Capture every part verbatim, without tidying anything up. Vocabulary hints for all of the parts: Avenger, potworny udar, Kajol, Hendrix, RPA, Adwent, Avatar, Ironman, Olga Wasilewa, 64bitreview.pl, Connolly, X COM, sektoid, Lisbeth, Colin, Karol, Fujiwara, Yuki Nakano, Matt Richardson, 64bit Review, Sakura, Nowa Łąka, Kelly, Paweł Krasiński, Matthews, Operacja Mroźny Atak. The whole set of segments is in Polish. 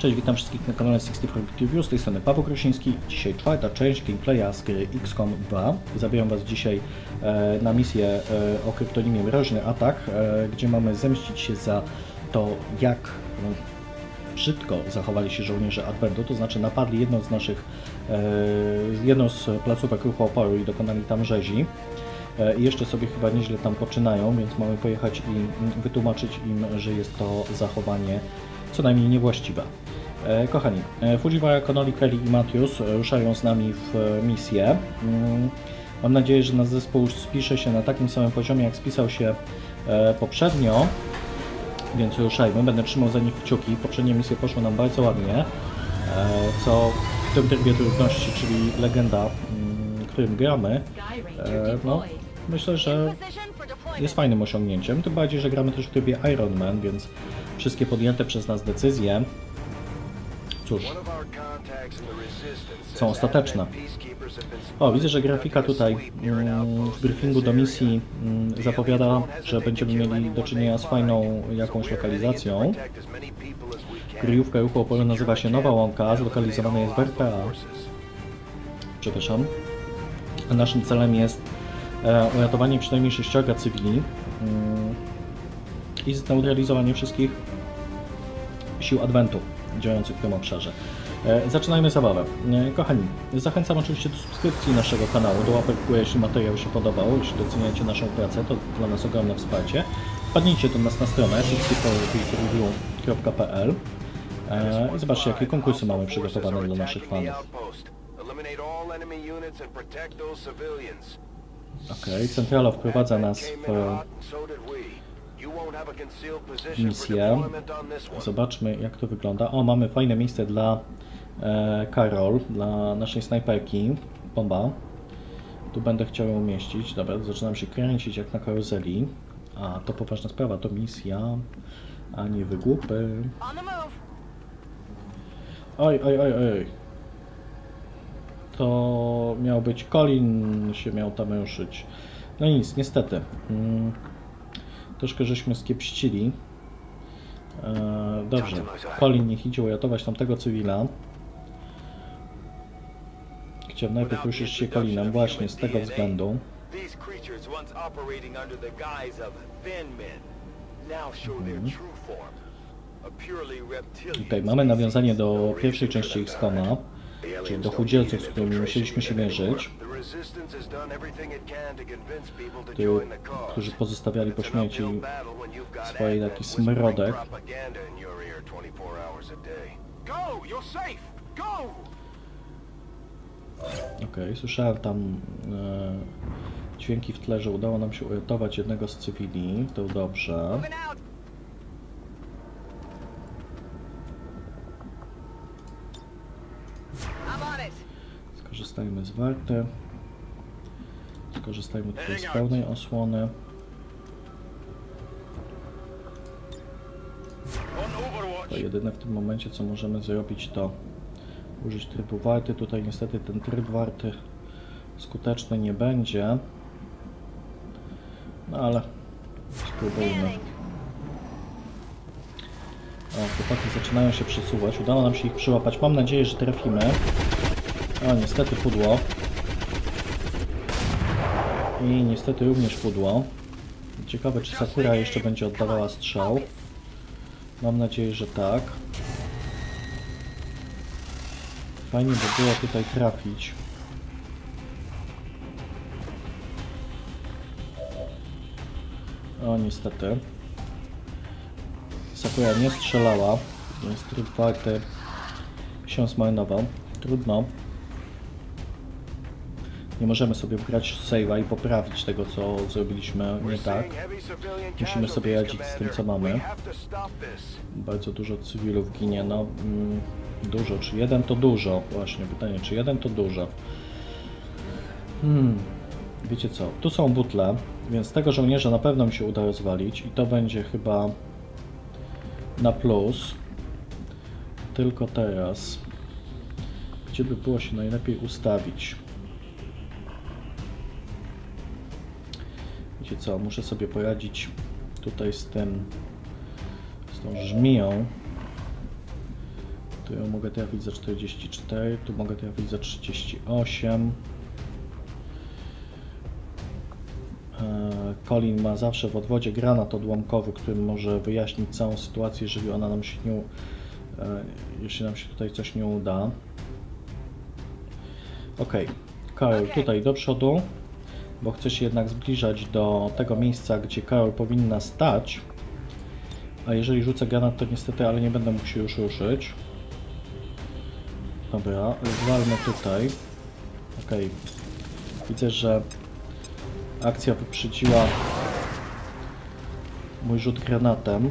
Cześć, witam wszystkich na kanale sześćdziesiąt cztery bit Review, z tej strony Paweł Krasiński. Dzisiaj czwarta część gameplaya z gry X COM dwa. Zabieram Was dzisiaj e, na misję e, o kryptonimie Mroźny Atak, e, gdzie mamy zemścić się za to, jak no, brzydko zachowali się żołnierze Adwentu, to znaczy napadli jedną z naszych, e, jedną z placówek ruchu oporu i dokonali tam rzezi. I jeszcze sobie chyba nieźle tam poczynają, więc mamy pojechać i wytłumaczyć im, że jest to zachowanie co najmniej niewłaściwe. Kochani, Fujiwara, Connolly, Kelly i Matthews ruszają z nami w misję. Mam nadzieję, że nasz zespół już spisze się na takim samym poziomie, jak spisał się poprzednio, więc ruszajmy. Będę trzymał za nich kciuki. Poprzednie misje poszły nam bardzo ładnie, co w tym trybie trudności, czyli legenda, którym gramy, e, no, myślę, że jest fajnym osiągnięciem, tym bardziej, że gramy też w trybie Iron Man, więc wszystkie podjęte przez nas decyzje, cóż, są ostateczne. O, widzę, że grafika tutaj mm, w briefingu do misji mm, zapowiada, że będziemy mieli do czynienia z fajną jakąś lokalizacją. Kryjówka ruchu oporu nazywa się Nowa Łąka, zlokalizowana jest w R P A. Przepraszam. Naszym celem jest e, uratowanie przynajmniej sześciorga cywili yy, i zneutralizowanie wszystkich sił Adwentu działających w tym obszarze. E, zaczynajmy zabawę. E, kochani, zachęcam oczywiście do subskrypcji naszego kanału, do łapek w górę, jeśli materiał się podobał, jeśli doceniacie naszą pracę, to dla nas ogromne wsparcie. Wpadnijcie do nas na stronę sześćdziesiąt cztery bit review kropka p l e, i zobaczcie, jakie konkursy mamy przygotowane dla naszych fanów. Okej, centrala wprowadza nas w misję. Zobaczmy, jak to wygląda. O, mamy fajne miejsce dla e, Karol, dla naszej snajperki. Bomba. Tu będę chciał ją umieścić. Dobra, zaczynam się kręcić jak na karuzeli. A, to poważna sprawa, to misja, a nie wygłupy. Oj, oj, oj, oj. To miał być Colin, się miał tam ruszyć. No i nic, niestety. Mm, troszkę żeśmy skiepścili. E, dobrze, Colin niech idzie uratować tamtego cywila. Chciałem najpierw ruszyć się Colinem, właśnie z tego względu. Mm. Okej, mamy nawiązanie do pierwszej części X COM a. Czyli do chudzielców, z którymi musieliśmy się mierzyć, którzy pozostawiali po śmierci swojej taki smrodek. Okej, słyszałem tam e, dźwięki w tle, że udało nam się uratować jednego z cywili, to dobrze. Skorzystajmy z warty, skorzystajmy tutaj z pełnej osłony. To jedyne w tym momencie, co możemy zrobić, to użyć trybu warty. Tutaj niestety ten tryb warty skuteczny nie będzie, no ale spróbujmy. O, chłopaki zaczynają się przesuwać, udało nam się ich przyłapać, mam nadzieję, że trafimy. O, niestety pudło. I niestety również pudło. Ciekawe, czy Sakura jeszcze będzie oddawała strzał. Mam nadzieję, że tak. Fajnie by było tutaj trafić. O, niestety. Sakura nie strzelała, więc tryb warty się zmarnował. Trudno. Nie możemy sobie wgrać save'a i poprawić tego, co zrobiliśmy nie tak. Musimy sobie radzić z tym, co mamy. Bardzo dużo cywilów ginie. No, mm, dużo. Czy jeden to dużo? Właśnie pytanie, czy jeden to dużo? Hmm. Wiecie co? Tu są butle, więc tego żołnierza na pewno mi się uda rozwalić. I to będzie chyba na plus. Tylko teraz. Gdzie by było się najlepiej ustawić? Co, muszę sobie poradzić tutaj z tym, z tą żmiją. Tu ją mogę trafić za czterdzieści cztery, tu mogę trafić za trzydzieści osiem. Colin ma zawsze w odwodzie granat odłamkowy, który może wyjaśnić całą sytuację, jeżeli ona nam się nie, jeśli nam się tutaj coś nie uda. Ok, Karol tutaj do przodu, bo chce się jednak zbliżać do tego miejsca, gdzie Karol powinna stać. A jeżeli rzucę granat, to niestety, ale nie będę mógł się już ruszyć. Dobra, zwalmy tutaj. Ok, widzę, że akcja wyprzedziła mój rzut granatem.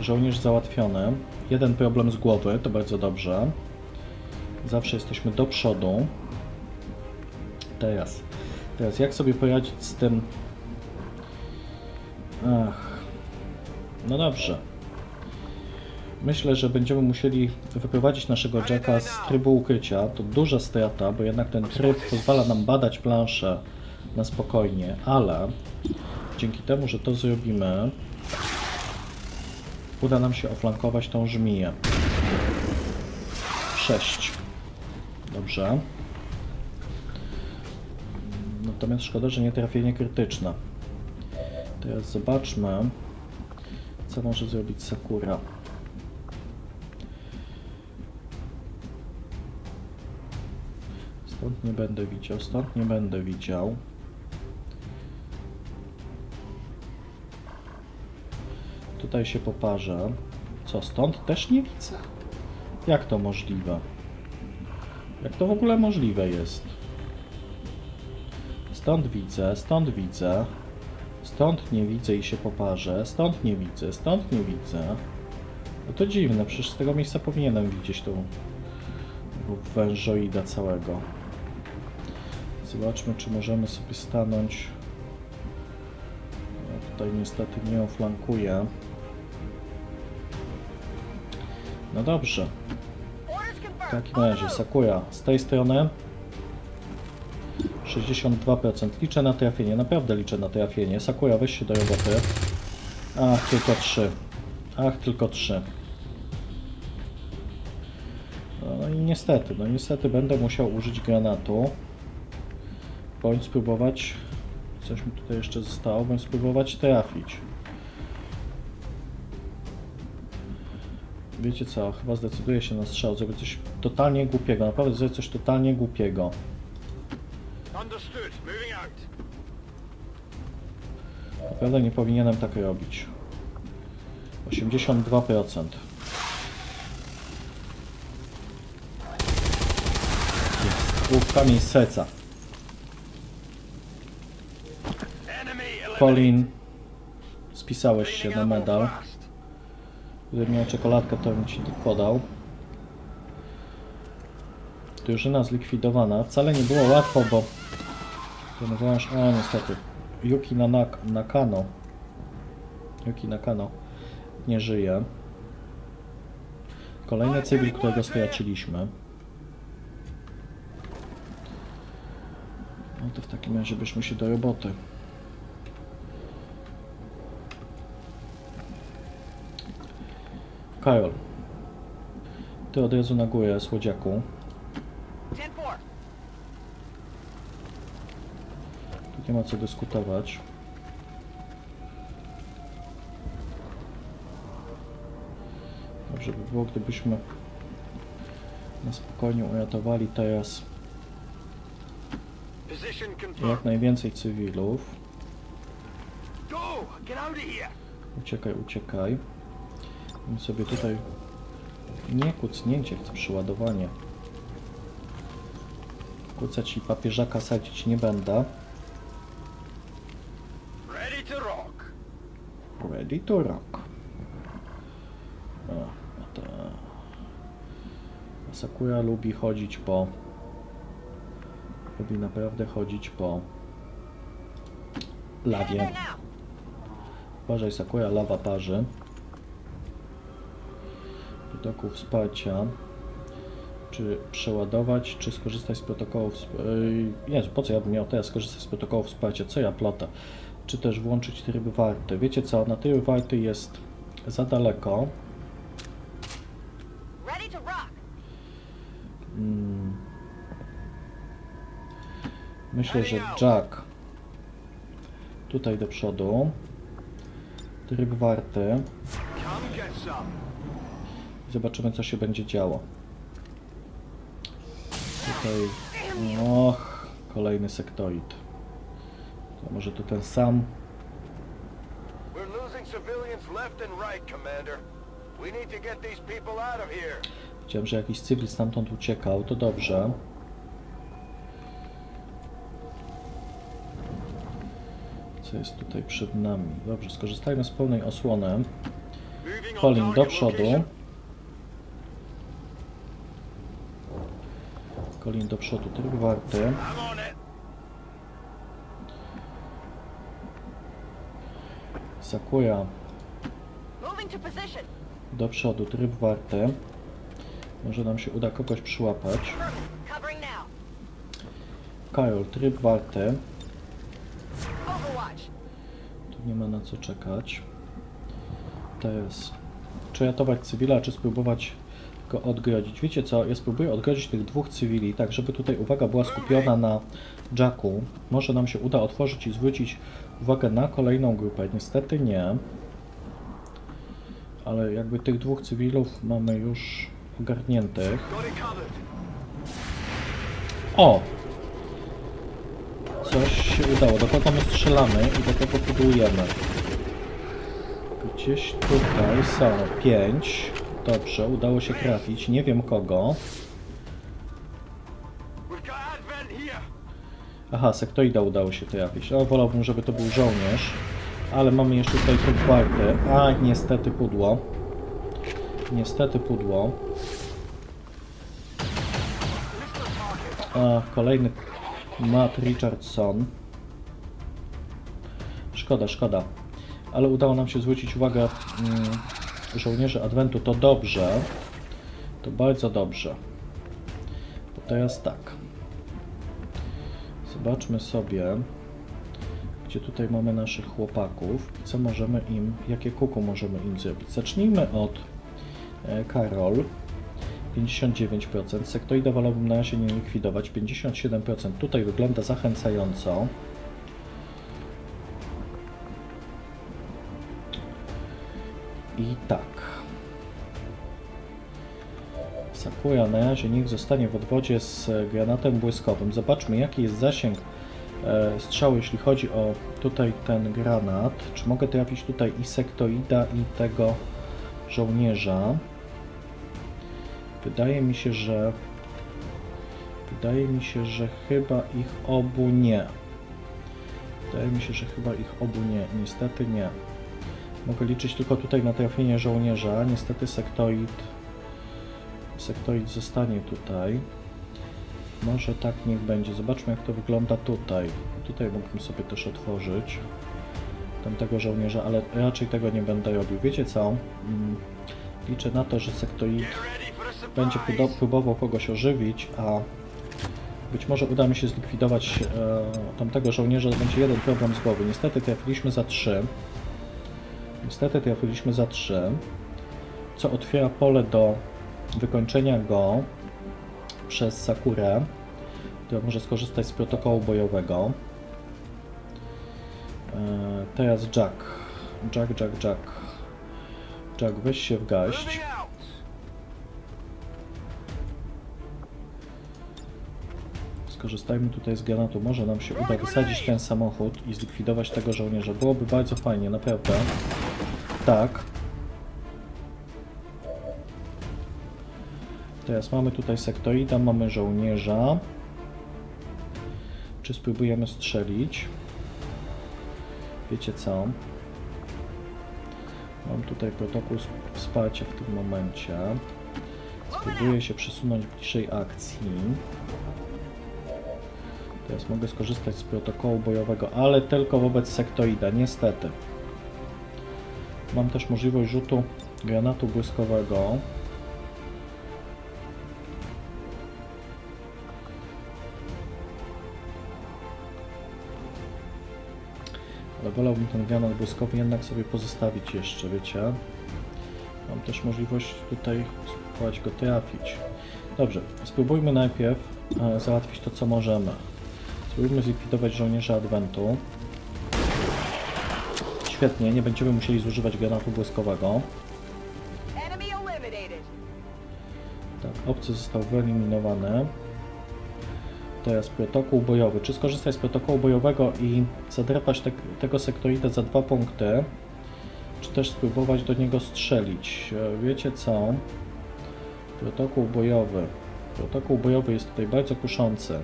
Żołnierz załatwiony. Jeden problem z głowy, to bardzo dobrze. Zawsze jesteśmy do przodu. Teraz. Teraz jak sobie poradzić z tym... Ach. No dobrze. Myślę, że będziemy musieli wyprowadzić naszego Jacka z trybu ukrycia. To duża strata, bo jednak ten tryb pozwala nam badać planszę na spokojnie, ale dzięki temu, że to zrobimy, uda nam się oflankować tą żmiję. sześć. Dobrze. Natomiast szkoda, że nie trafienie krytyczne. Teraz zobaczmy, co może zrobić Sakura. Stąd nie będę widział, stąd nie będę widział. Tutaj się poparzę. Co, stąd też nie widzę? Jak to możliwe? Jak to w ogóle możliwe jest? Stąd widzę, stąd widzę. Stąd nie widzę i się poparzę. Stąd nie widzę, stąd nie widzę. No to dziwne, przecież z tego miejsca powinienem widzieć tą wężoida całego. Zobaczmy, czy możemy sobie stanąć. Ja tutaj niestety nie oflankuję. No dobrze. W takim razie Sakura z tej strony. sześćdziesiąt dwa procent. Liczę na trafienie, naprawdę liczę na trafienie. Sakura, weź się do roboty. Ach, tylko trzy. Ach, tylko trzy. No i niestety, no niestety będę musiał użyć granatu. Bądź spróbować... Coś mi tutaj jeszcze zostało, bądź spróbować trafić. Wiecie co, chyba zdecyduję się na strzał. Zrobię coś totalnie głupiego, naprawdę zrobię coś totalnie głupiego. Naprawdę nie powinienem tak robić. osiemdziesiąt dwa procent. Jest. Kamień z serca. Colin, spisałeś się na medal. Gdybym miał czekoladkę, to bym ci podał. Drużyna zlikwidowana. Wcale nie było łatwo, bo... Ten wąż... A, niestety. Yuki Nakano. Yuki Nakano nie żyje. Kolejny cywil, którego straciliśmy. No to w takim razie byśmy się do roboty. Kajol. Ty od razu na górę, słodziaku. Tu nie ma co dyskutować. Dobrze by było, gdybyśmy na spokojnie uratowali teraz jak najwięcej cywilów. Uciekaj, uciekaj. I sobie tutaj nie kucnięcie, chcę przeładowanie. Kucać i papieżaka sadzić nie będę. Ready to rock. Ready to rock. A, ta... Sakura lubi chodzić po... Lubi naprawdę chodzić po... lawie. Uważaj Sakura, lawa parzy. Protokół wsparcia. Czy przeładować, czy skorzystać z protokołów... Nie, po co ja bym miał teraz skorzystać z protokołów wsparcia? Co ja plotę? Czy też włączyć tryb warty? Wiecie co, na tryb warty jest za daleko. Myślę, że Jack tutaj do przodu. Tryb warty. Zobaczymy, co się będzie działo. Tutaj... Och, kolejny sektoid. To może tu ten sam. Widziałem, że jakiś cywil stamtąd uciekał. To dobrze. Co jest tutaj przed nami? Dobrze, skorzystajmy z pełnej osłony. Colin do przodu. Colin do przodu, tryb warty. Sakura do przodu, tryb warty. Może nam się uda kogoś przyłapać. Kajol, tryb warty. Tu nie ma na co czekać. To jest... Czy ratować cywila, czy spróbować go odgrodzić? Wiecie co, ja spróbuję odgrodzić tych dwóch cywili, tak żeby tutaj uwaga była skupiona na Jacku. Może nam się uda otworzyć i zwrócić uwagę na kolejną grupę. Niestety nie. Ale jakby tych dwóch cywilów mamy już ogarniętych. O! Coś się udało. Do kogo my strzelamy i do kogo pudujemy? Gdzieś tutaj są pięć. Dobrze, udało się trafić. Nie wiem kogo. Aha, sektoida udało się trafić. No, wolałbym, żeby to był żołnierz. Ale mamy jeszcze tutaj tryb warty. A, niestety pudło. Niestety pudło. A, kolejny Matt Richardson. Szkoda, szkoda. Ale udało nam się zwrócić uwagę mm, żołnierzy Adwentu. To dobrze. To bardzo dobrze. Bo teraz tak. Zobaczmy sobie, gdzie tutaj mamy naszych chłopaków i co możemy im, jakie kuku możemy im zrobić. Zacznijmy od e, Karol. pięćdziesiąt dziewięć procent. Sektoida wolałbym na razie nie likwidować. pięćdziesiąt siedem procent. Tutaj wygląda zachęcająco. I tak. Sakura na razie niech zostanie w odwodzie z granatem błyskowym. Zobaczmy, jaki jest zasięg strzału, jeśli chodzi o tutaj ten granat. Czy mogę trafić tutaj i sektoida, i tego żołnierza? Wydaje mi się, że... Wydaje mi się, że chyba ich obu nie. Wydaje mi się, że chyba ich obu nie. Niestety nie. Mogę liczyć tylko tutaj na trafienie żołnierza. Niestety sektoid... Sektoid zostanie tutaj. Może tak niech będzie. Zobaczmy, jak to wygląda tutaj. Tutaj mógłbym sobie też otworzyć tamtego żołnierza, ale raczej tego nie będę robił. Wiecie co? Liczę na to, że sektoid będzie próbował kogoś ożywić, a być może uda mi się zlikwidować e, tamtego żołnierza. To będzie jeden problem z głowy. Niestety trafiliśmy za trzy. Niestety trafiliśmy za trzy, co otwiera pole do wykończenia go przez Sakurę, która może skorzystać z protokołu bojowego. Eee, teraz Jack. Jack, Jack, Jack. Jack, weź się w gaść. Skorzystajmy tutaj z granatu. Może nam się uda wysadzić ten samochód i zlikwidować tego żołnierza. Byłoby bardzo fajnie, naprawdę. Tak. Teraz mamy tutaj sektoida, mamy żołnierza. Czy spróbujemy strzelić? Wiecie co? Mam tutaj protokół wsparcia w tym momencie. Spróbuję się przesunąć bliżej akcji. Teraz mogę skorzystać z protokołu bojowego, ale tylko wobec sektoida, niestety. Mam też możliwość rzutu granatu błyskowego. Wolałbym ten granat błyskowy jednak sobie pozostawić jeszcze, wiecie. Mam też możliwość tutaj spróbować go trafić. Dobrze, spróbujmy najpierw e, załatwić to, co możemy. Spróbujmy zlikwidować żołnierza Adwentu. Świetnie, nie będziemy musieli zużywać granatu błyskowego. Tak, obcy został wyeliminowany. Teraz protokół bojowy. Czy skorzystać z protokołu bojowego i zadrapać te, tego sektorita za dwa punkty? Czy też spróbować do niego strzelić? Wiecie co? Protokół bojowy. Protokół bojowy jest tutaj bardzo kuszący.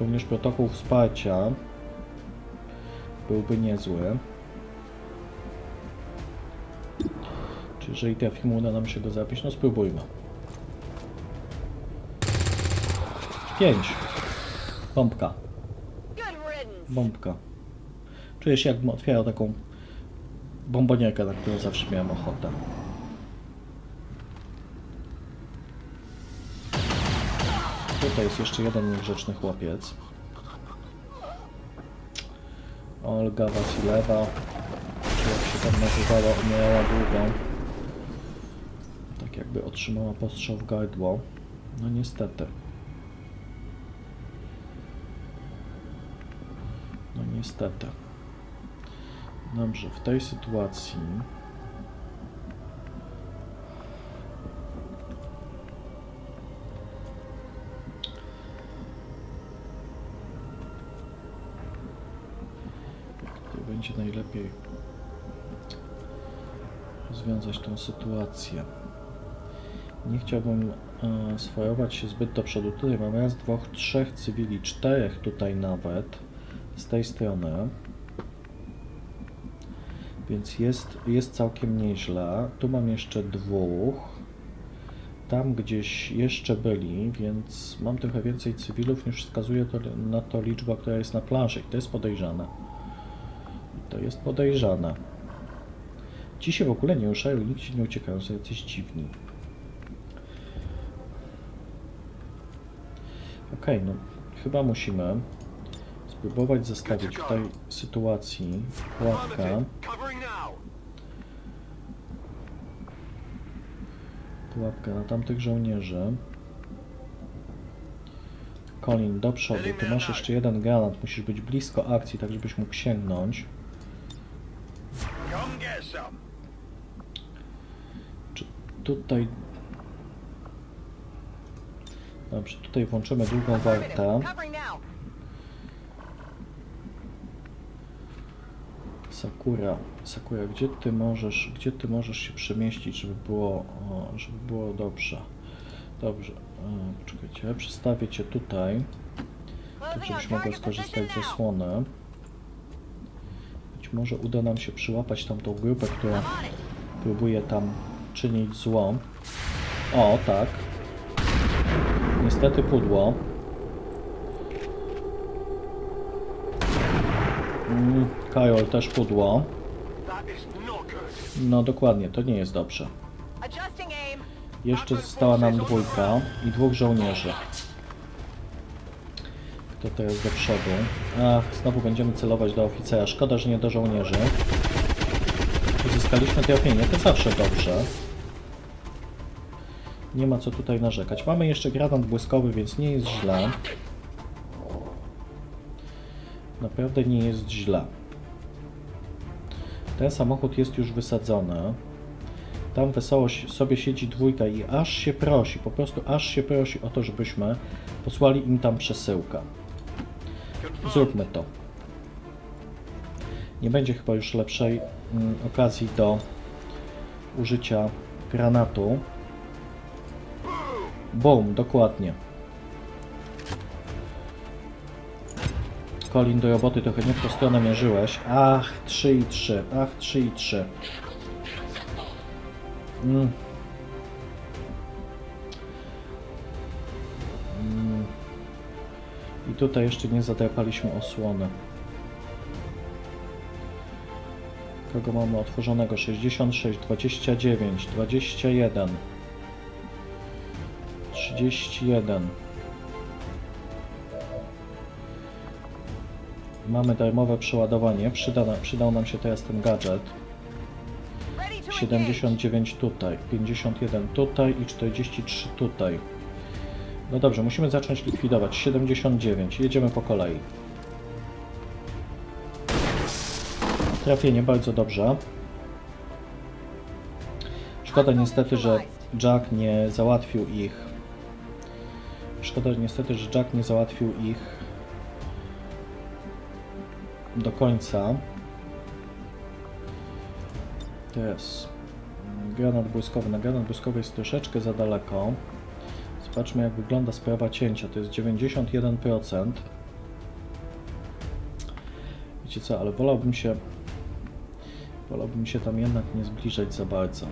Również protokół wsparcia byłby niezły. Czy jeżeli trafimy, uda nam się go zabić? No spróbujmy. pięć. Bombka. Bombka. Czuję się, jakbym otwierał taką bombonierkę, na którą zawsze miałem ochotę. Tutaj jest jeszcze jeden niegrzeczny chłopiec. Olga Wasilewa, czy jak się tam nazywała, umierała długo. Tak jakby otrzymała postrzał w gardło. No niestety. No niestety. Dobrze, w tej sytuacji... będzie najlepiej rozwiązać tą sytuację. Nie chciałbym e, swajować się zbyt do przodu. Tutaj mam raz, dwóch, trzech cywili, czterech tutaj nawet z tej strony. Więc jest, jest całkiem nieźle. Tu mam jeszcze dwóch. Tam gdzieś jeszcze byli, więc mam trochę więcej cywilów niż wskazuje to, na to liczba, która jest na planszy. I to jest podejrzane. To jest podejrzane. Ci się w ogóle nie ruszają, nigdzie nie uciekają, są jacyś dziwni. Ok, no chyba musimy spróbować zostawić w tej sytuacji pułapkę. Pułapkę na tamtych żołnierzy. Colin, do przodu. Ty masz jeszcze jeden granat. Musisz być blisko akcji, tak żebyś mógł sięgnąć. Czy tutaj... Dobrze, tutaj włączymy drugą wartę. Sakura, Sakura, gdzie ty możesz, gdzie ty możesz się przemieścić, żeby było, żeby było dobrze? Dobrze, poczekajcie, przestawię cię tutaj, tak żebyś mogła skorzystać z osłony. Może uda nam się przyłapać tamtą grupę, która próbuje tam czynić zło. O, tak. Niestety pudło. Mm, Kajol też pudło. No dokładnie, to nie jest dobrze. Jeszcze została nam dwójka i dwóch żołnierzy. To teraz do przodu. Ach, znowu będziemy celować do oficera. Szkoda, że nie do żołnierzy. Uzyskaliśmy trafienie. To zawsze dobrze. Nie ma co tutaj narzekać. Mamy jeszcze granat błyskowy, więc nie jest źle. Naprawdę nie jest źle. Ten samochód jest już wysadzony. Tam wesoło sobie siedzi dwójka i aż się prosi, po prostu aż się prosi o to, żebyśmy posłali im tam przesyłkę. Zróbmy to. Nie będzie chyba już lepszej mm, okazji do użycia granatu. Boom, dokładnie. Colin, do roboty, trochę nie w tą stronę mierzyłeś. Ach, trzy i trzy, ach, trzy i trzy. Mm. Mm. I tutaj jeszcze nie zadrapaliśmy osłony. Kogo mamy otworzonego? sześćdziesiąt sześć, dwadzieścia dziewięć, dwadzieścia jeden, trzydzieści jeden. Mamy darmowe przeładowanie. Przyda, przydał nam się teraz ten gadżet. siedemdziesiąt dziewięć tutaj, pięćdziesiąt jeden tutaj i czterdzieści trzy tutaj. No dobrze, musimy zacząć likwidować. siedemdziesiąt dziewięć. Jedziemy po kolei. Trafienie bardzo dobrze. Szkoda niestety, że Jack nie załatwił ich. Szkoda niestety, że Jack nie załatwił ich do końca. To jest granat błyskowy. Na granat błyskowy jest troszeczkę za daleko. Zobaczmy, jak wygląda sprawa cięcia. To jest dziewięćdziesiąt jeden procent. Wiecie co, ale wolałbym się wolałbym się tam jednak nie zbliżać za bardzo.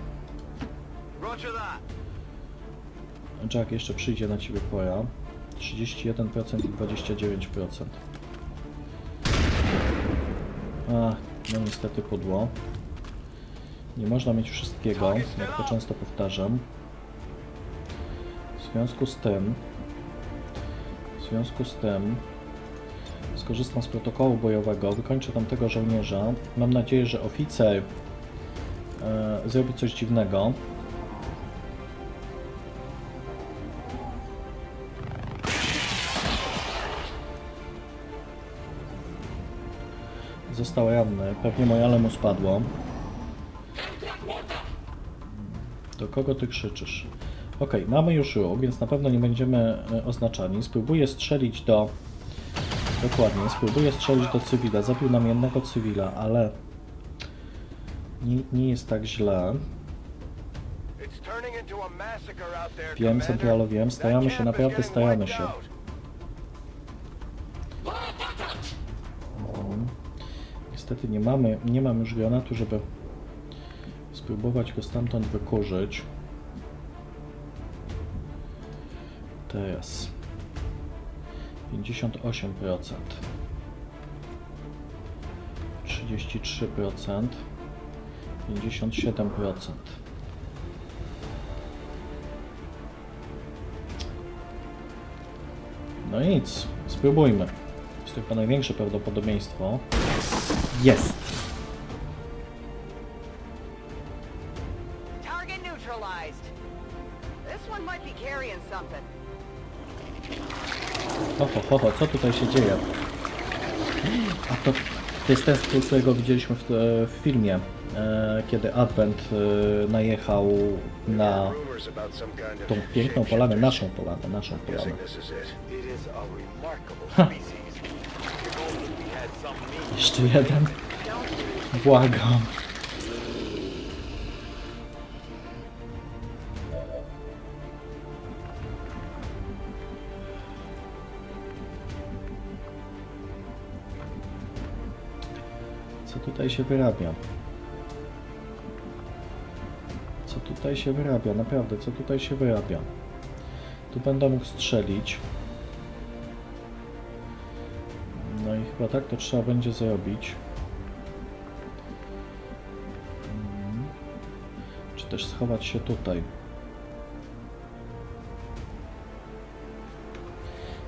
Jack, jeszcze przyjdzie na ciebie pora. trzydzieści jeden procent i dwadzieścia dziewięć procent. Ach, no niestety pudło. Nie można mieć wszystkiego, jak to często powtarzam. W związku z tym, w związku z tym skorzystam z protokołu bojowego, wykończę tamtego żołnierza. Mam nadzieję, że oficer e, zrobi coś dziwnego. Został ranny, pewnie morale mu spadło. Do kogo ty krzyczysz? Ok, mamy już róg, więc na pewno nie będziemy oznaczani. Spróbuję strzelić do... Dokładnie, spróbuję strzelić do cywila. Zabił nam jednego cywila, ale... Nie, nie jest tak źle. Wiem, centralo, wiem. Staramy się, naprawdę staramy się. Um, niestety nie mamy, nie mam już granatu, żeby spróbować go stamtąd wykurzyć. Teraz pięćdziesiąt osiem procent, trzydzieści trzy procent, pięćdziesiąt siedem procent. No nic, spróbujmy. Jest to chyba największe prawdopodobieństwo. Jest! Oho, ho, ho, co tutaj się dzieje? A to, to jest ten spór, którego widzieliśmy w, w filmie, e, kiedy Adwent e, najechał na tą piękną polanę, naszą polanę, naszą polanę. Ha. Jeszcze jeden? Błagam. Tutaj się wyrabia. Co tutaj się wyrabia? Naprawdę, co tutaj się wyrabia? Tu będę mógł strzelić. No i chyba tak to trzeba będzie zrobić. Czy też schować się tutaj.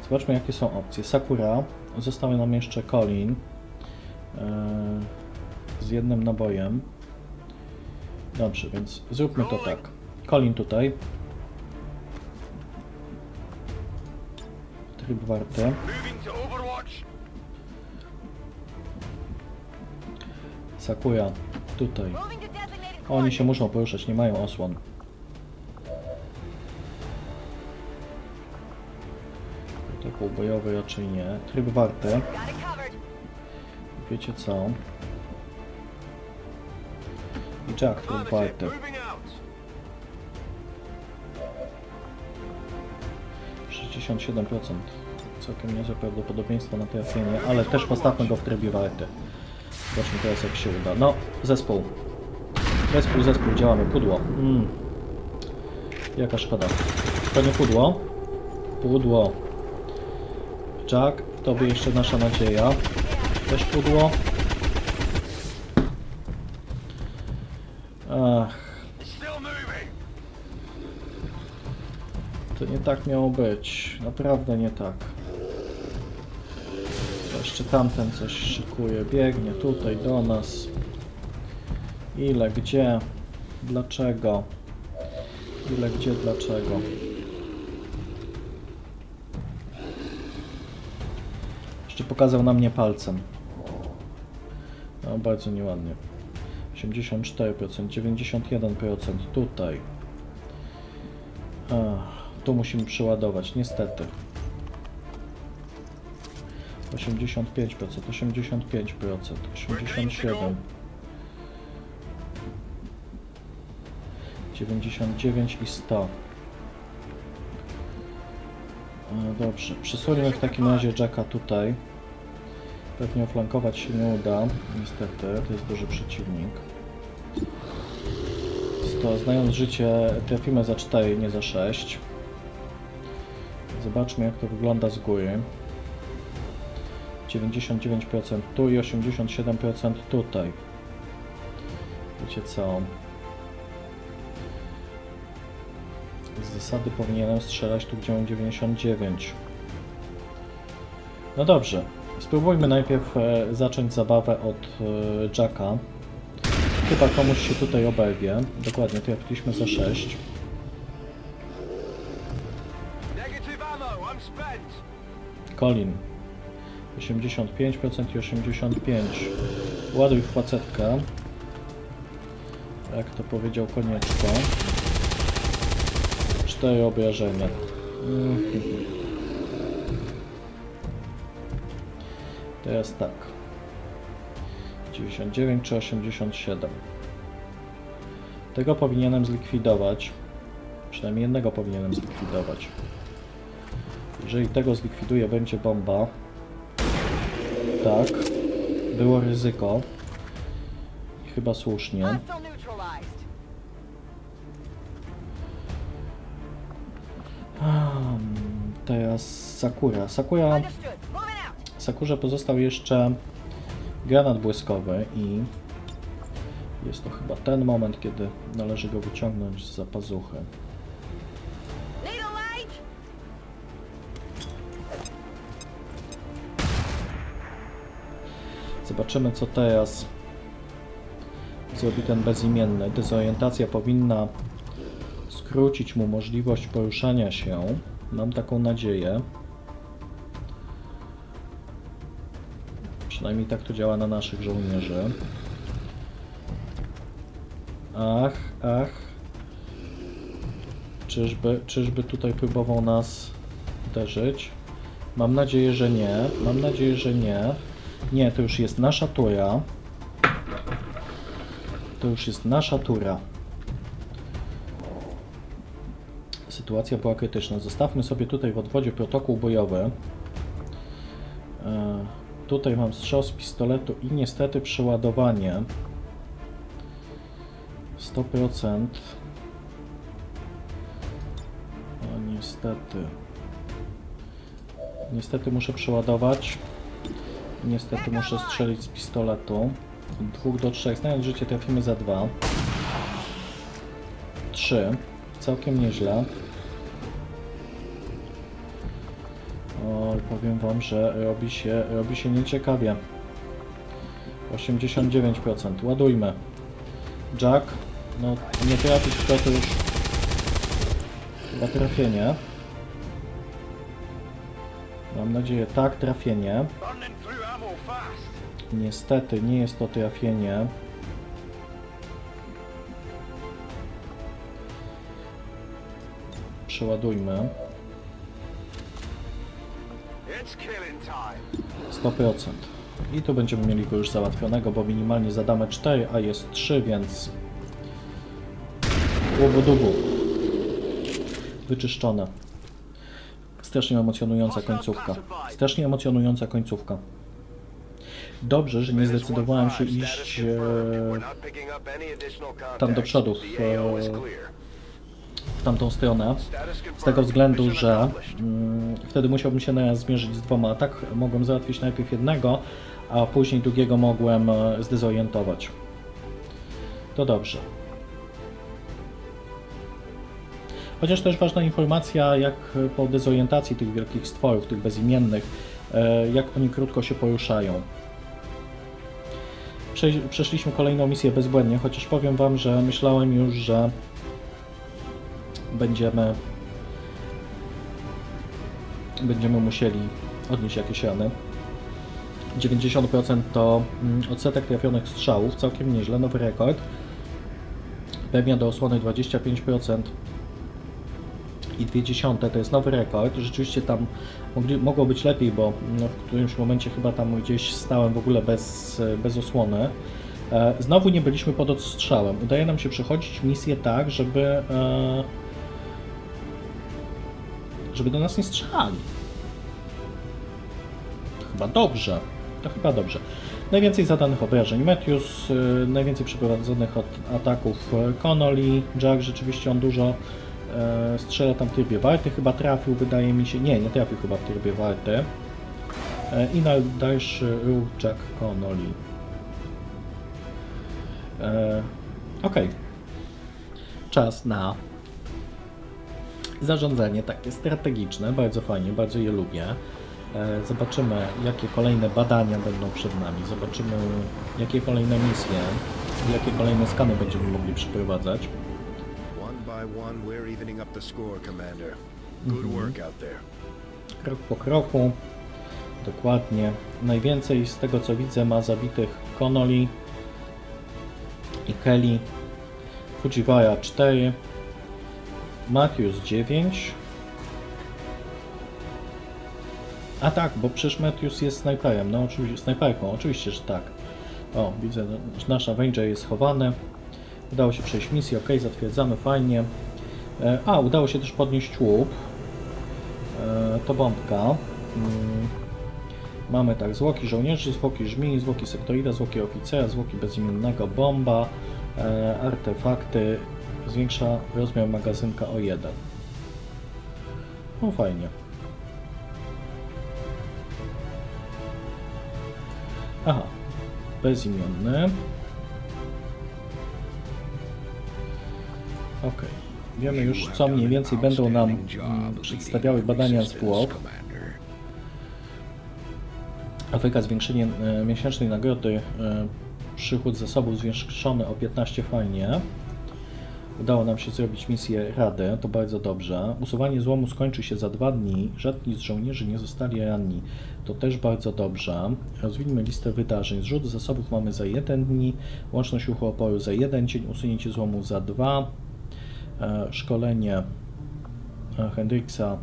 Zobaczmy, jakie są opcje. Sakura. Zostały nam jeszcze Colin. Yy... z jednym nabojem. Dobrze, więc zróbmy to tak. Colin tutaj. Tryb warty. Sakura tutaj. Oni się muszą poruszać, nie mają osłon. Protokół bojowy raczej nie. Tryb warty. Wiecie co? Jack, to warty. sześćdziesiąt siedem procent. Całkiem niezłe prawdopodobieństwo na trafienie, ale też postawmy go w trybie warty. Zobaczmy teraz, jak się uda. No, zespół. Zespół, zespół, działamy. Pudło. Mm. Jaka szkoda. To nie pudło. Pudło. Jack, to by jeszcze nasza nadzieja. Też pudło. Ach. To nie tak miało być. Naprawdę nie tak. To jeszcze tamten coś szykuje. Biegnie tutaj do nas. Ile, gdzie, dlaczego? Ile, gdzie, dlaczego? Jeszcze pokazał na mnie palcem. No, bardzo nieładnie. osiemdziesiąt cztery procent, dziewięćdziesiąt jeden procent tutaj. Ach, tu musimy przeładować, niestety. osiemdziesiąt pięć procent, osiemdziesiąt pięć procent, osiemdziesiąt siedem procent. dziewięćdziesiąt dziewięć i sto. Dobrze, przesuńmy w takim razie Jacka tutaj. Pewnie oflankować się nie uda, niestety, to jest duży przeciwnik. sto, znając życie, trafimy za cztery, nie za sześć. Zobaczmy, jak to wygląda z góry. dziewięćdziesiąt dziewięć procent tu i osiemdziesiąt siedem procent tutaj. Wiecie co? Z zasady powinienem strzelać tu, gdzie mam dziewięćdziesiąt dziewięć. No dobrze. Spróbujmy najpierw e, zacząć zabawę od e, Jacka. Chyba komuś się tutaj oberwie. Dokładnie, trafiliśmy za sześć. Colin. osiemdziesiąt pięć procent i osiemdziesiąt pięć procent. Ładuj w facetkę. Jak to powiedział konieczko. cztery obrażenia. Mm-hmm. Teraz tak. dziewięćdziesiąt dziewięć czy osiemdziesiąt siedem. Tego powinienem zlikwidować. Przynajmniej jednego powinienem zlikwidować. Jeżeli tego zlikwiduję, będzie bomba. Tak. Było ryzyko. I chyba słusznie. Teraz Sakura. Sakura... Sakurze pozostał jeszcze granat błyskowy i jest to chyba ten moment, kiedy należy go wyciągnąć z pazuchy. Zobaczymy, co teraz zrobi ten bezimienny. Dezorientacja powinna skrócić mu możliwość poruszania się. Mam taką nadzieję. Przynajmniej tak to działa na naszych żołnierzy. Ach, ach. Czyżby, czyżby tutaj próbował nas uderzyć? Mam nadzieję, że nie. Mam nadzieję, że nie. Nie, to już jest nasza tura. To już jest nasza tura. Sytuacja była krytyczna. Zostawmy sobie tutaj w odwodzie protokół bojowy. Yy. Tutaj mam strzał z pistoletu i niestety przeładowanie sto procent. O, niestety. Niestety muszę przeładować. Niestety muszę strzelić z pistoletu. Od dwóch do trzech. Znając życie, trafimy za dwa. trzy. Całkiem nieźle. Powiem wam, że robi się, robi się nieciekawie. osiemdziesiąt dziewięć procent. Ładujmy. Jack. No, nie trafić w to, to już chyba trafienie. Mam nadzieję, tak, trafienie. Niestety nie jest to trafienie. Przeładujmy. sto procent. I tu będziemy mieli go już załatwionego, bo minimalnie zadamy cztery, a jest trzy, więc... Łobudubu. Wyczyszczone. Strasznie emocjonująca końcówka. Strasznie emocjonująca końcówka. Dobrze, że nie zdecydowałem się iść e, tam do przodu, w, e, w tamtą stronę, z tego względu, że mm, wtedy musiałbym się naraz zmierzyć z dwoma, tak? Mogłem załatwić najpierw jednego, a później drugiego mogłem e, zdezorientować. To dobrze. Chociaż też ważna informacja, jak po dezorientacji tych wielkich stworów, tych bezimiennych, e, jak oni krótko się poruszają. Prze przeszliśmy kolejną misję bezbłędnie, chociaż powiem wam, że myślałem już, że Będziemy, będziemy musieli odnieść jakieś rany. dziewięćdziesiąt procent to odsetek trafionych strzałów, całkiem nieźle, nowy rekord. Premia do osłony dwadzieścia pięć procent i dwie dziesiąte to jest nowy rekord. Rzeczywiście tam mogli, mogło być lepiej, bo w którymś momencie chyba tam gdzieś stałem w ogóle bez, bez osłony. Znowu nie byliśmy pod odstrzałem. Udaje nam się przechodzić misję tak, żeby, żeby do nas nie strzelali. Chyba dobrze. To chyba dobrze. Najwięcej zadanych obrażeń Matthews, najwięcej przeprowadzonych od ataków Connolly. Jack, rzeczywiście on dużo strzela tam w trybie warty. Chyba trafił, wydaje mi się. Nie, nie trafił chyba w trybie warty. I na dalszy ruch Jack Connolly. Ok. Czas na zarządzanie takie strategiczne. Bardzo fajnie, bardzo je lubię. Zobaczymy, jakie kolejne badania będą przed nami. Zobaczymy, jakie kolejne misje, jakie kolejne skany będziemy mogli przeprowadzać. Mhm. Krok po kroku. Dokładnie. Najwięcej z tego, co widzę, ma zabitych Connolly i Kelly. Fujiwara cztery. Matthews dziewięć. A tak, bo przecież Matthews jest snajperem, no oczywiście, snajperką, oczywiście, że tak. O, widzę, że nasz Avenger jest schowany. Udało się przejść misję, ok, zatwierdzamy, fajnie. E, a, udało się też podnieść łup. E, to bombka. E, mamy tak, zwłoki żołnierzy, zwłoki żmii, zwłoki sektoida, zwłoki oficera, zwłoki bezimiennego, bomba, e, artefakty, zwiększa rozmiar magazynka o jeden. No fajnie. Aha, bezimienny. Ok, wiemy już, co mniej więcej będą nam przedstawiały badania zwłok. Afryka, zwiększenie e, miesięcznej nagrody, e, przychód zasobów zwiększony o piętnaście, fajnie. Udało nam się zrobić misję Rady, to bardzo dobrze. Usuwanie złomu skończy się za dwa dni. Żadni z żołnierzy nie zostali ranni. To też bardzo dobrze. Rozwiniemy listę wydarzeń. Zrzut zasobów mamy za jeden dzień. Łączność ruchu oporu za jeden dzień. Usunięcie złomu za dwa. E, szkolenie Hendrixa.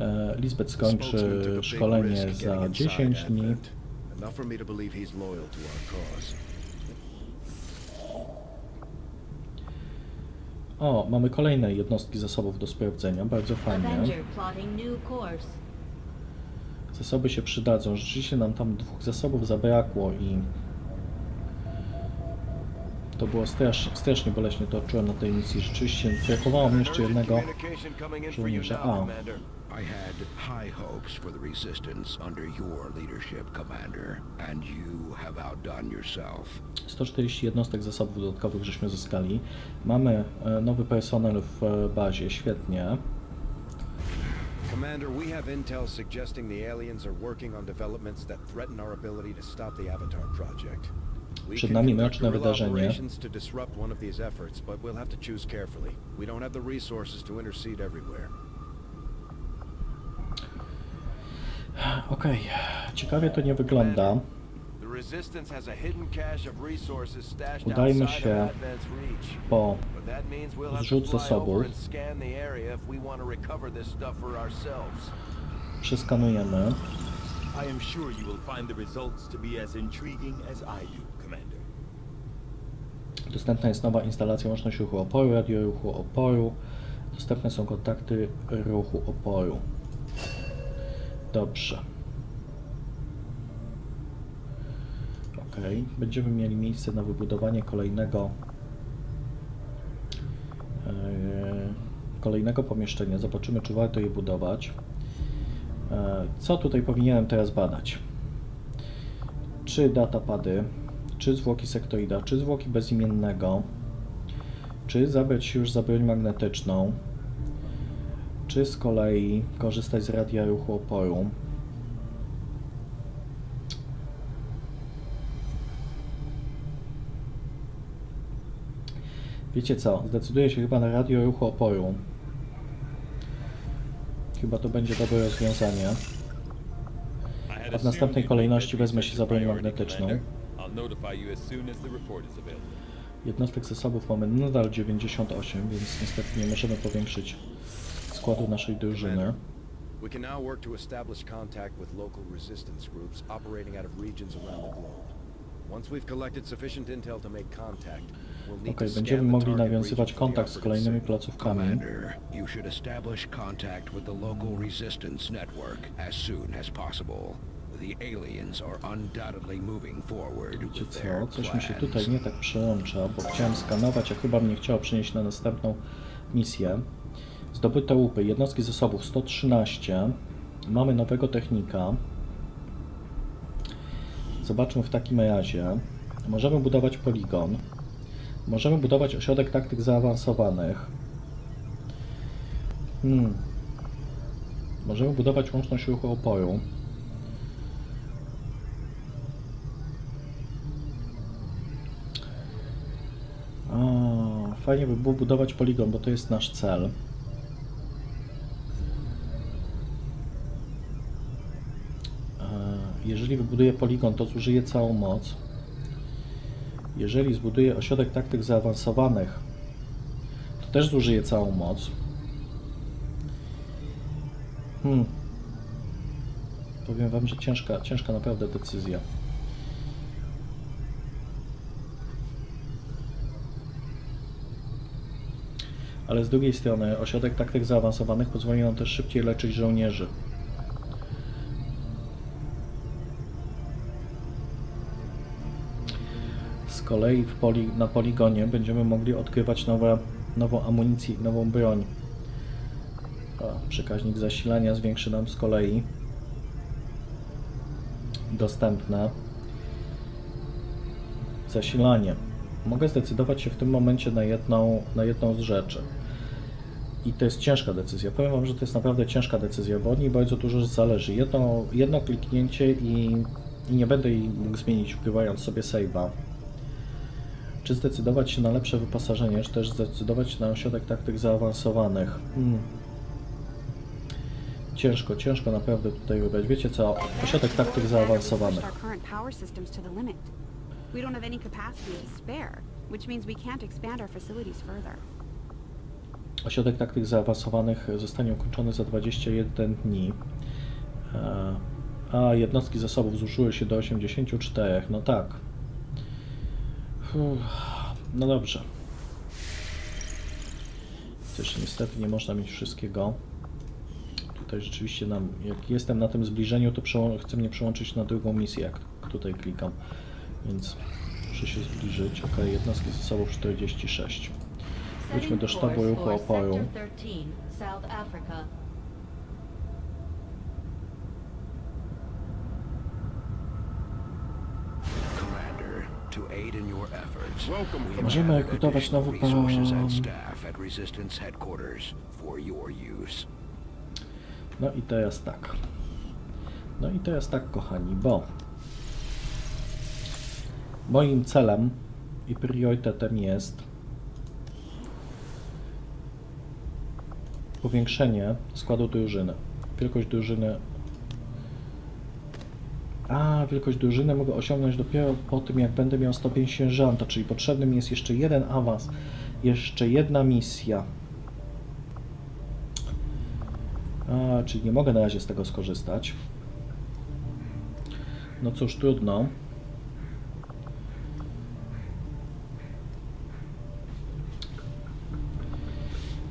E, Lisbeth skończy szkolenie za dziesięć dni. O, mamy kolejne jednostki zasobów do sprawdzenia, bardzo fajnie. Zasoby się przydadzą, rzeczywiście nam tam dwóch zasobów zabrakło i to było strasz, strasznie boleśnie, to odczułem na tej misji, rzeczywiście brakowało mi jeszcze jednego żołnierza. A. sto czterdzieści jednostek zasobów dodatkowych żeśmy zyskali. Mamy nowy personel w bazie, świetnie. Commander, we have intel suggesting the aliens are working on developments that threaten our ability to stop the Avatar project. Przed nami mroczne wydarzenie. Okej, okay. Ciekawie to nie wygląda. Udajmy się po zrzut zasobów. Przeskanujemy. Dostępna jest nowa instalacja łączności ruchu oporu, radio ruchu oporu. Dostępne są kontakty ruchu oporu. Dobrze. Ok, będziemy mieli miejsce na wybudowanie kolejnego yy, kolejnego pomieszczenia. Zobaczymy, czy warto je budować. Yy, co tutaj powinienem teraz badać? Czy datapady, czy zwłoki sektoida, czy zwłoki bezimiennego, czy zabrać się już za broń magnetyczną, czy z kolei korzystać z radia ruchu oporu. Wiecie co, zdecyduję się chyba na radio ruchu oporu. Chyba to będzie dobre rozwiązanie. A w następnej kolejności wezmę się za broń magnetyczną. Jednostek zasobów mamy nadal dziewięćdziesiąt osiem, więc niestety nie możemy powiększyć składu naszej drużyny. Ok, będziemy mogli nawiązywać kontakt z kolejnymi placówkami. Wiecie co? Coś mi się tutaj nie tak przełącza, bo chciałem skanować, a chyba mnie chciało przenieść na następną misję. Zdobyte łupy, jednostki zasobów sto trzynaście. Mamy nowego technika. Zobaczmy w takim razie. Możemy budować poligon. Możemy budować ośrodek taktyk zaawansowanych. Hmm. Możemy budować łączność ruchu oporu. O, fajnie by było budować poligon, bo to jest nasz cel. Jeżeli wybuduję poligon, to zużyję całą moc. Jeżeli zbuduję ośrodek taktyk zaawansowanych, to też zużyję całą moc. Hmm. Powiem wam, że ciężka, ciężka naprawdę decyzja. Ale z drugiej strony ośrodek taktyk zaawansowanych pozwoli nam też szybciej leczyć żołnierzy. Z kolei w poli, na poligonie będziemy mogli odkrywać nowe, nową amunicję i nową broń. O, przekaźnik zasilania zwiększy nam z kolei dostępne zasilanie. Mogę zdecydować się w tym momencie na jedną, na jedną z rzeczy. I to jest ciężka decyzja. Powiem wam, że to jest naprawdę ciężka decyzja, bo od niej bardzo dużo zależy. Jedno, jedno kliknięcie i, i nie będę jej mógł zmienić, ukrywając sobie save'a. Czy zdecydować się na lepsze wyposażenie, czy też zdecydować się na ośrodek taktyk zaawansowanych? Hmm. Ciężko, ciężko naprawdę tutaj wybrać. Wiecie co? Ośrodek taktyk zaawansowanych. Ośrodek taktyk zaawansowanych zostanie ukończony za dwadzieścia jeden dni. A jednostki zasobów zużyły się do osiemdziesięciu czterech. No tak. No dobrze. Też niestety nie można mieć wszystkiego. Tutaj rzeczywiście nam, jak jestem na tym zbliżeniu, to chcę mnie przełączyć na drugą misję, jak tutaj klikam. Więc muszę się zbliżyć. Ok, jednostki zasobów czterdzieści sześć. Wróćmy do sztabu ruchu oporu. Możemy rekrutować nowy po... No i teraz tak. No i teraz tak, kochani, bo moim celem i priorytetem jest powiększenie składu drużyny. Wielkość drużyny... A, wielkość drużyny mogę osiągnąć dopiero po tym, jak będę miał stopień sierżanta, czyli potrzebny mi jest jeszcze jeden awans, jeszcze jedna misja. A, czyli nie mogę na razie z tego skorzystać. No cóż, trudno.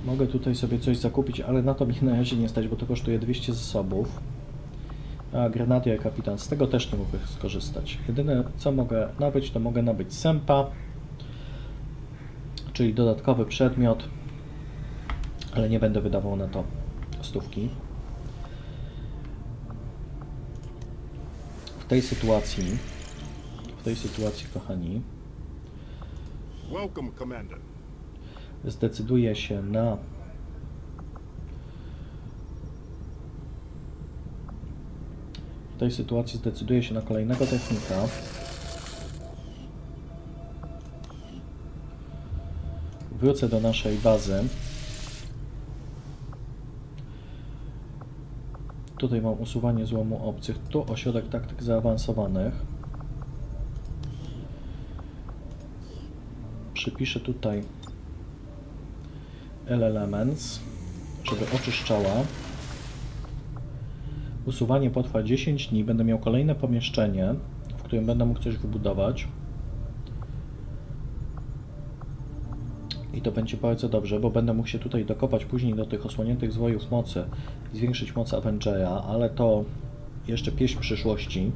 Mogę tutaj sobie coś zakupić, ale na to mnie na razie nie stać, bo to kosztuje dwieście zasobów. A granaty jak kapitan, z tego też nie mogę skorzystać. Jedyne co mogę nabyć, to mogę nabyć sempa, czyli dodatkowy przedmiot, ale nie będę wydawał na to stówki. W tej sytuacji, w tej sytuacji, kochani, zdecyduję się na W tej sytuacji zdecyduje się na kolejnego technika. Wrócę do naszej bazy. Tutaj mam usuwanie złomu obcych, tu ośrodek taktyk zaawansowanych. Przypiszę tutaj L L Elements, żeby oczyszczała. Usuwanie potrwa dziesięć dni. Będę miał kolejne pomieszczenie, w którym będę mógł coś wybudować. I to będzie bardzo dobrze, bo będę mógł się tutaj dokopać później do tych osłoniętych zwojów mocy i zwiększyć moc Avengera, ale to jeszcze pieśń przyszłości.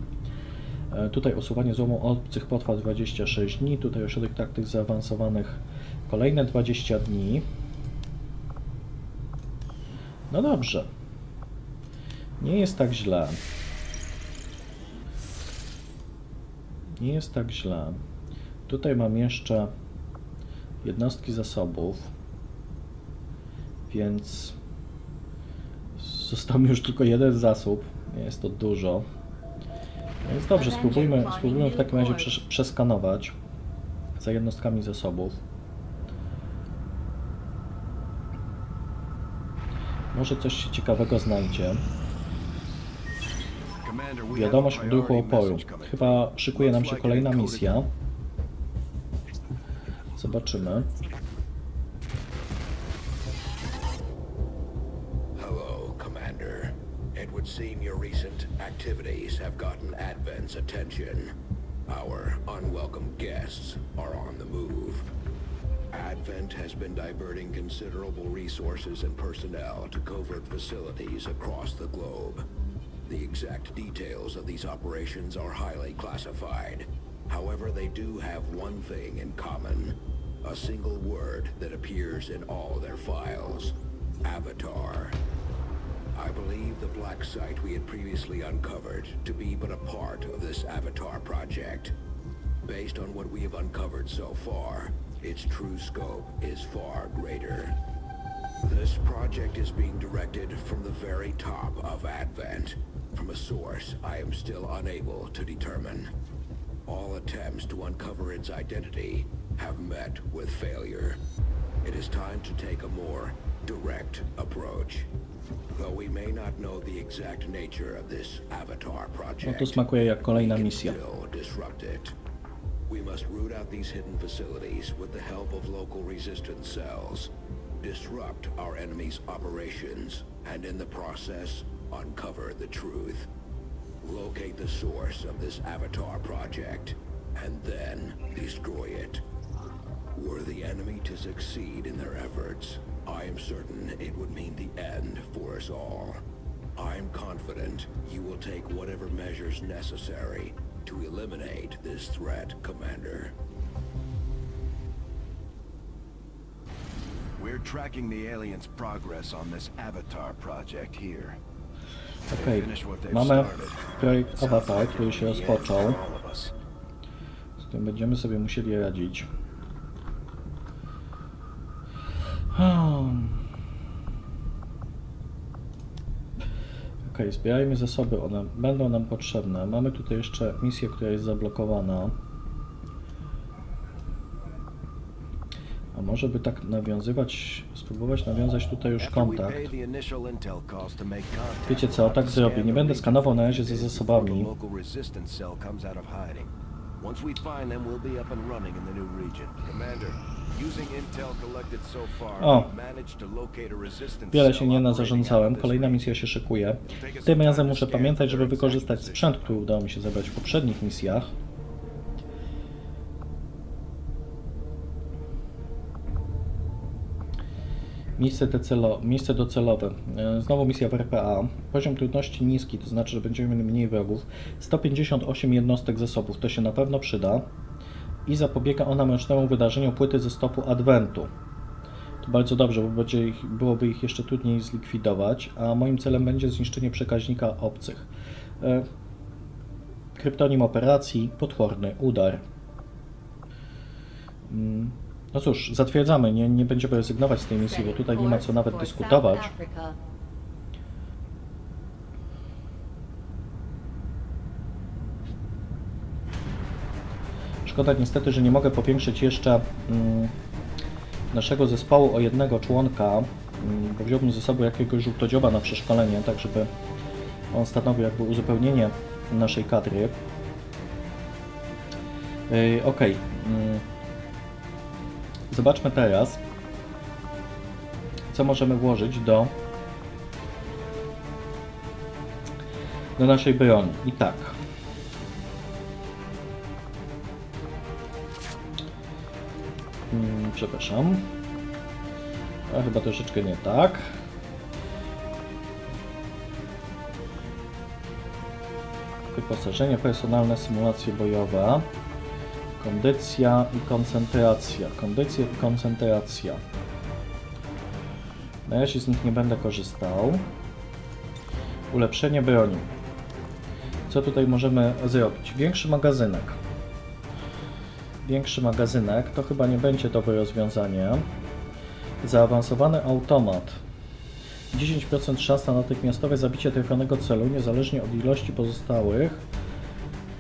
Tutaj usuwanie złomu obcych potrwa dwadzieścia sześć dni, tutaj ośrodek taktyk zaawansowanych kolejne dwadzieścia dni. No dobrze. Nie jest tak źle. Nie jest tak źle. Tutaj mam jeszcze jednostki zasobów, więc został mi już tylko jeden zasób, nie jest to dużo. Więc dobrze, spróbujmy, spróbujmy w takim razie przeskanować za jednostkami zasobów. Może coś się ciekawego znajdzie. Wiadomość od ruchu oporu. Chyba szykuje nam się kolejna misja. Zobaczymy. Hello, Commander. It would seem your recent activities have gotten Advent's attention. Our unwelcome guests are on the move. Advent has been diverting considerable resources and personnel to covert facilities across the globe. The exact details of these operations are highly classified. However, they do have one thing in common, a single word that appears in all their files, Avatar. I believe the black site we had previously uncovered to be but a part of this Avatar project. Based on what we have uncovered so far, its true scope is far greater. This project is being directed from the very top of Advent, from a source I am still unable to determine. All attempts to uncover its identity have met with failure. It is time to take a more direct approach. Though we may not know the exact nature of this Avatar project, we can still disrupt it. We must root out these hidden facilities with the help of local resistance cells, disrupt our enemy's operations, and in the process, uncover the truth. Locate the source of this Avatar project, and then destroy it. Were the enemy to succeed in their efforts, I am certain it would mean the end for us all. I am confident you will take whatever measures necessary to eliminate this threat, Commander. We're tracking the aliens' progress on this Avatar project here. Okej, okay. Mamy projekt Avatar, który się rozpoczął, z którym będziemy sobie musieli radzić. Ok, zbierajmy zasoby, one będą nam potrzebne. Mamy tutaj jeszcze misję, która jest zablokowana. A może by tak nawiązywać, spróbować nawiązać tutaj już kontakt. Wiecie co, tak zrobię. Nie będę skanował na razie ze zasobami. O! Wiele się nie nazarządzałem. Kolejna misja się szykuje. Tym razem muszę pamiętać, żeby wykorzystać sprzęt, który udało mi się zebrać w poprzednich misjach. Miejsce, decelo, miejsce docelowe. Znowu misja w R P A. Poziom trudności niski, to znaczy, że będziemy mieli mniej wrogów. sto pięćdziesiąt osiem jednostek zasobów, to się na pewno przyda. I zapobiega ona mrocznemu wydarzeniu płyty ze stopu Adwentu. To bardzo dobrze, bo będzie ich, byłoby ich jeszcze trudniej zlikwidować, a moim celem będzie zniszczenie przekaźnika obcych. Kryptonim operacji, potworny udar. Hmm. No cóż, zatwierdzamy, nie, nie będziemy rezygnować z tej misji, bo tutaj nie ma co nawet dyskutować. Szkoda niestety, że nie mogę powiększyć jeszcze mm, naszego zespołu o jednego członka, mm, bo wziąłbym ze sobą jakiegoś żółtodzioba na przeszkolenie, tak żeby On stanowi jakby uzupełnienie naszej kadry. Yy, ok. Yy. Zobaczmy teraz, co możemy włożyć do, do naszej broni. I tak. Yy, przepraszam. A chyba troszeczkę nie tak. Wyposażenie personalne, symulacje bojowe, kondycja i koncentracja, kondycja i koncentracja. Na razie z nich nie będę korzystał. Ulepszenie broni. Co tutaj możemy zrobić? Większy magazynek. Większy magazynek to chyba nie będzie dobre rozwiązanie. Zaawansowany automat. dziesięć procent szans na natychmiastowe zabicie trafionego celu, niezależnie od ilości pozostałych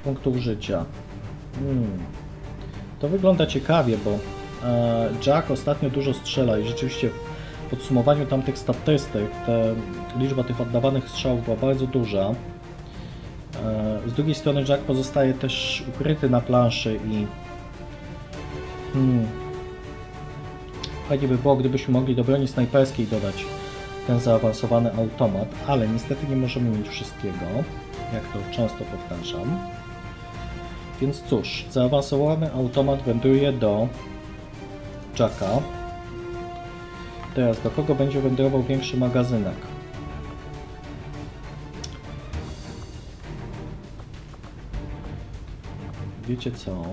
punktów życia. Hmm. To wygląda ciekawie, bo e, Jack ostatnio dużo strzela i rzeczywiście w podsumowaniu tamtych statystyk te, liczba tych oddawanych strzałów była bardzo duża. E, z drugiej strony Jack pozostaje też ukryty na planszy i... Hmm. Fajnie by było, gdybyśmy mogli do broni snajperskiej dodać ten zaawansowany automat, ale niestety nie możemy mieć wszystkiego, jak to często powtarzam. Więc cóż, zaawansowany automat wędruje do Jacka. Teraz do kogo będzie wędrował większy magazynek? Wiecie co?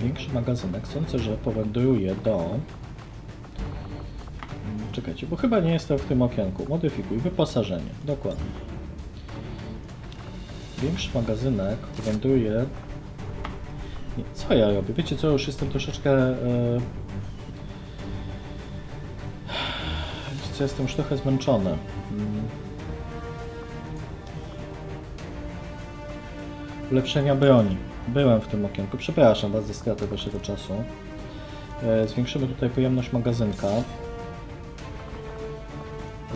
Większy magazynek, sądzę, że powędruje do... Czekajcie, bo chyba nie jestem w tym okienku. Modyfikuj, wyposażenie. Dokładnie. Większy magazynek powędruje... Nie, co ja robię? Wiecie co, już jestem troszeczkę... Yy... Wiecie co, jestem już trochę zmęczony. Ulepszenia broni. Byłem w tym okienku. Przepraszam Was za stratę Waszego czasu. Zwiększymy tutaj pojemność magazynka.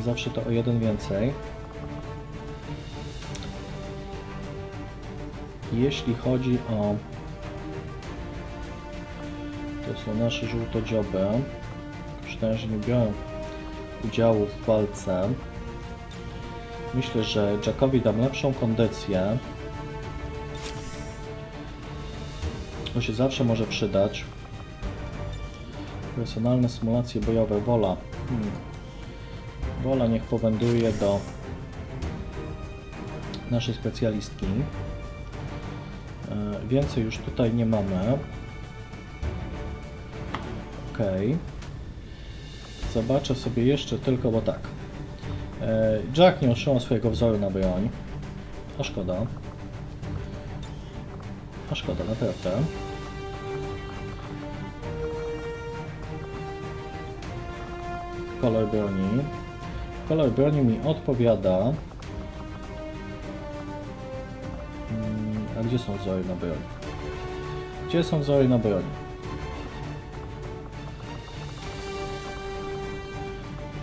Zawsze to o jeden więcej. Jeśli chodzi o... To są nasze żółtodzioby. Przynajmniej, że nie biorą udziału w walce. Myślę, że Jackowi dam lepszą kondycję. To się zawsze może przydać. Personalne symulacje bojowe, wola. Hmm. Wola niech powędruje do naszej specjalistki. Yy, więcej już tutaj nie mamy. Ok. Zobaczę sobie jeszcze tylko, bo tak. Yy, Jack nie otrzymał swojego wzoru na broń. A szkoda. A szkoda, naprawdę. Kolor broni. Kolor broni mi odpowiada. A gdzie są wzory na broń? Gdzie są wzory na broń?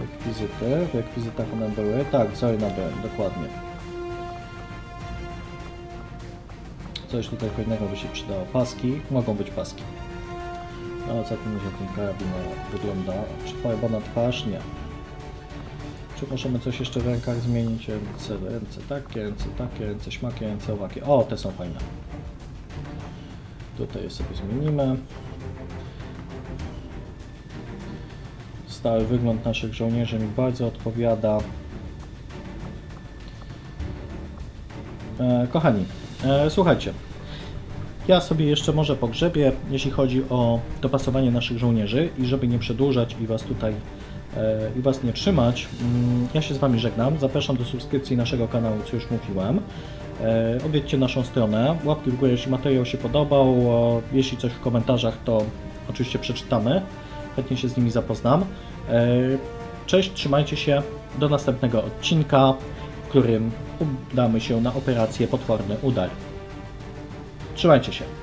Rekwizyty. W rekwizytach one były. Tak, wzory na broń, dokładnie. Coś tutaj fajnego by się przydało. Paski. Mogą być paski. Ale za tym, jak ten karabin wygląda. Czy farba na twarz? Nie. Czy możemy coś jeszcze w rękach zmienić? Ręce, ręce takie, ręce takie, ręce śmakie, ręce owakie. O, te są fajne. Tutaj je sobie zmienimy. Stały wygląd naszych żołnierzy mi bardzo odpowiada. E, kochani. Słuchajcie, ja sobie jeszcze może pogrzebię, jeśli chodzi o dopasowanie naszych żołnierzy i żeby nie przedłużać i Was tutaj i Was nie trzymać, ja się z Wami żegnam, zapraszam do subskrypcji naszego kanału, co już mówiłem, odwiedźcie naszą stronę, łapki w górę, jeśli materiał się podobał, jeśli coś w komentarzach, to oczywiście przeczytamy, chętnie się z nimi zapoznam. Cześć, trzymajcie się, do następnego odcinka, w którym udamy się na operację Potworny Udar. Trzymajcie się!